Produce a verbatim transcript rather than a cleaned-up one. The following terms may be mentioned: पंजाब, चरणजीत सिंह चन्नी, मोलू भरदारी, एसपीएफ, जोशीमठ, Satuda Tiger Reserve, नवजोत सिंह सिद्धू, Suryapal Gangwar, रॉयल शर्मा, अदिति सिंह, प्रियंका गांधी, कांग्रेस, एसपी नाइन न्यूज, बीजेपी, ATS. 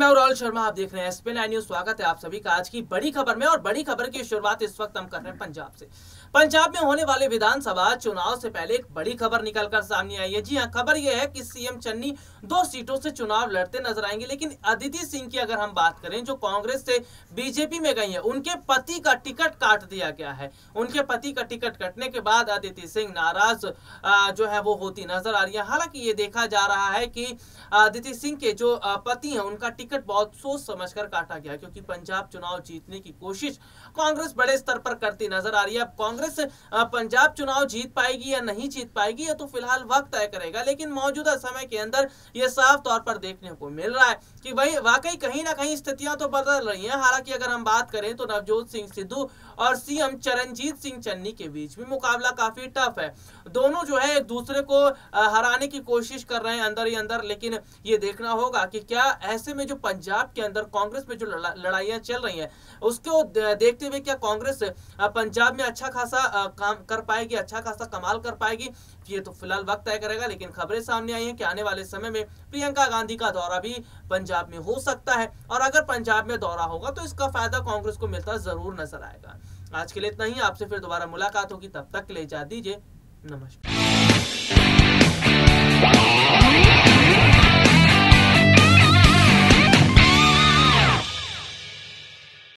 मैं हूं रॉयल शर्मा, आप देख रहे हैं एसपी नाइन न्यूज। स्वागत है आप सभी का आज की बड़ी खबर में। और बड़ी खबर की शुरुआत इस वक्त हम कर रहे हैं पंजाब से। पंजाब में होने वाले विधानसभा चुनाव से पहले एक बड़ी खबर निकलकर सामने आई है। जी हां, खबर यह है कि सीएम चन्नी दो सीटों से चुनाव लड़ते नजर आएंगे। लेकिन अदिति सिंह की अगर हम बात करें, जो कांग्रेस से बीजेपी में गई है, उनके पति का टिकट काट दिया गया है। उनके पति का टिकट कटने के बाद अदिति सिंह नाराज जो है वो होती नजर आ रही है। हालांकि ये देखा जा रहा है कि अदिति सिंह के जो पति हैं उनका टिकट बहुत सोच समझकर काटा गया, क्योंकि पंजाब चुनाव जीतने की कोशिश कांग्रेस बड़े स्तर पर करती नजर आ रही है। अब कांग्रेस पंजाब चुनाव जीत पाएगी या नहीं जीत पाएगी ये तो फिलहाल वक्त तय करेगा, लेकिन मौजूदा समय के अंदर ये साफ तौर पर देखने को मिल रहा है कि वही वाकई कहीं ना कहीं स्थितियां तो बदल रही हैं। हालांकि अगर हम बात करें तो नवजोत सिंह सिद्धू और सीएम चरणजीत सिंह चन्नी के बीच भी मुकाबला काफी टफ है। दोनों जो है एक दूसरे को हराने की कोशिश कर रहे हैं अंदर ही अंदर। लेकिन ये देखना होगा कि क्या ऐसे में जो पंजाब के अंदर कांग्रेस में जो लड़ाइयां चल रही हैं उसको देखते हुए क्या कांग्रेस पंजाब में अच्छा खासा काम कर पाएगी, अच्छा खासा कमाल कर पाएगी, ये तो फिलहाल वक्त तय करेगा। लेकिन खबरें सामने आई हैं कि आने वाले समय में प्रियंका गांधी का दौरा भी पंजाब में हो सकता है। और अगर पंजाब में दौरा होगा तो इसका फायदा कांग्रेस को मिलता जरूर नजर आएगा। आज के लिए इतना ही, आपसे फिर दोबारा मुलाकात होगी। तब तक के लिए जा दीजिए नमस्कार।